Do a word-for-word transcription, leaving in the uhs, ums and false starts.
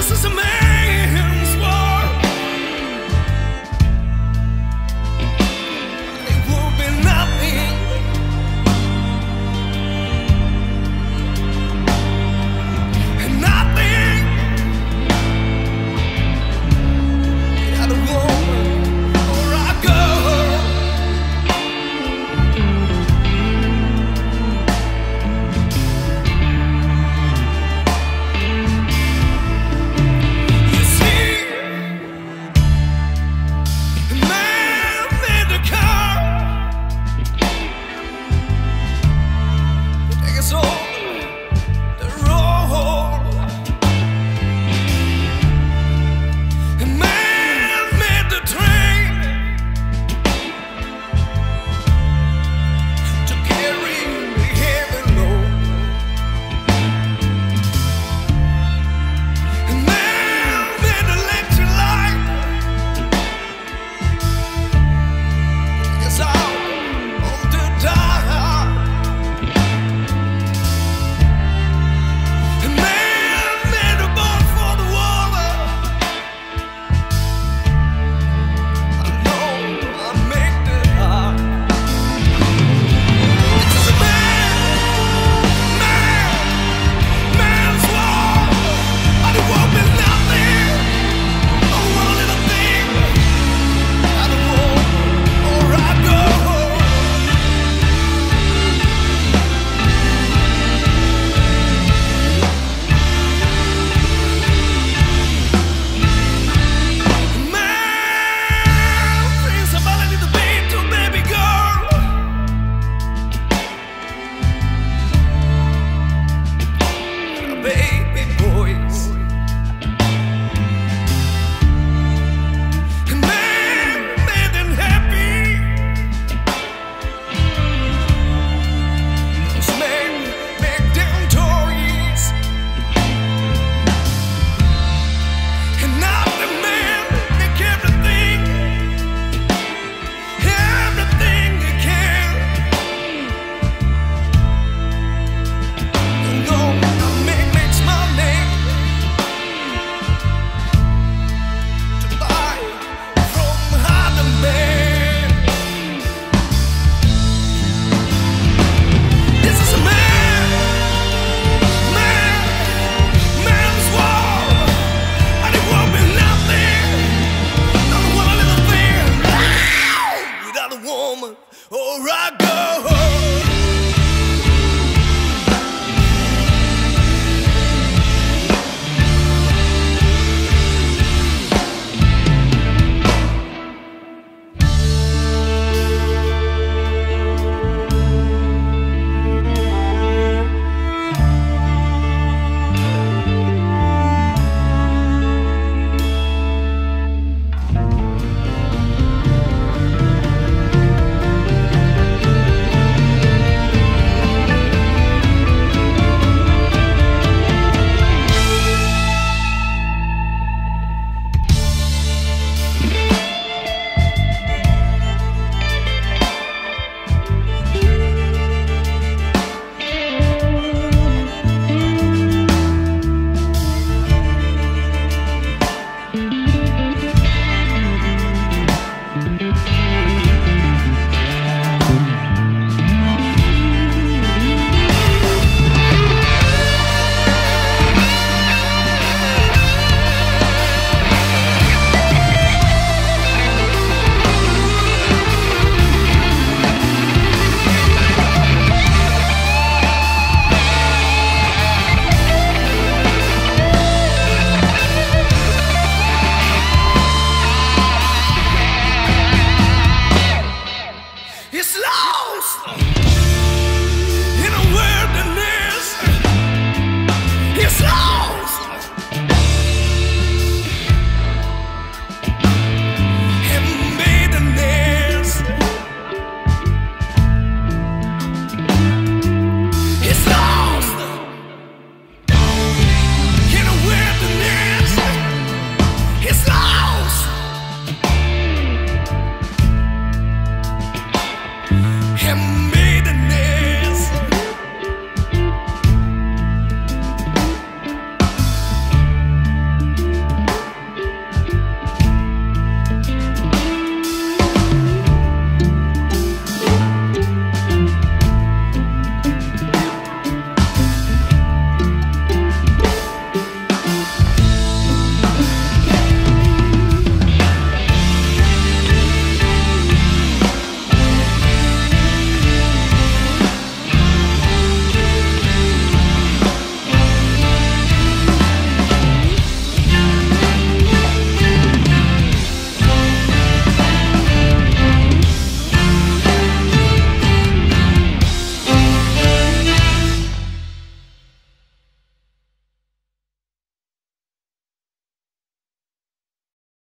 This is a man.